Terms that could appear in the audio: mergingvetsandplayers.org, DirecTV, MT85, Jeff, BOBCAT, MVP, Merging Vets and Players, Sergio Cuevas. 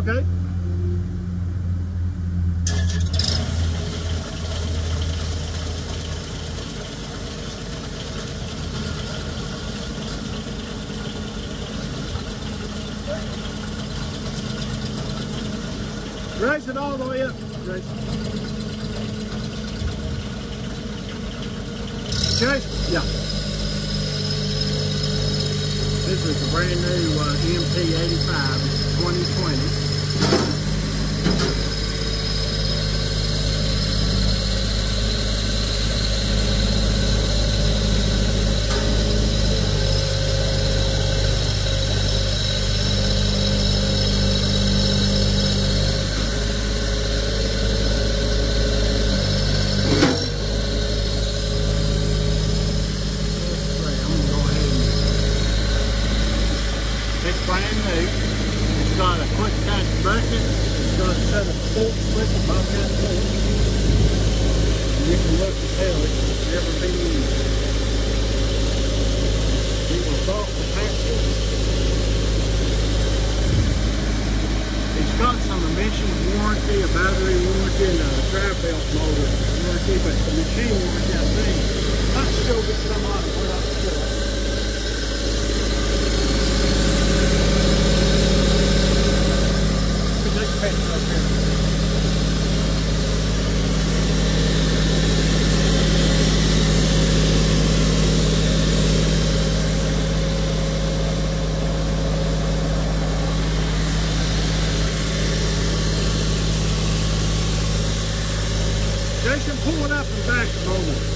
okay? Raise it all the way up, Grace. Okay? Yeah. This is a brand new MT85. It's 2020. Brand new. It's got a quick catch bracket, it's got a set of bolts, quick bobcat bolts. You can look and tell it's never been used. It was bought for taxes. It's got some emissions warranty, a battery warranty, and a drive belt motor warranty, but the machine warranty, I think, I'd still get some out of what I've still. Jason, pull it up and back a moment.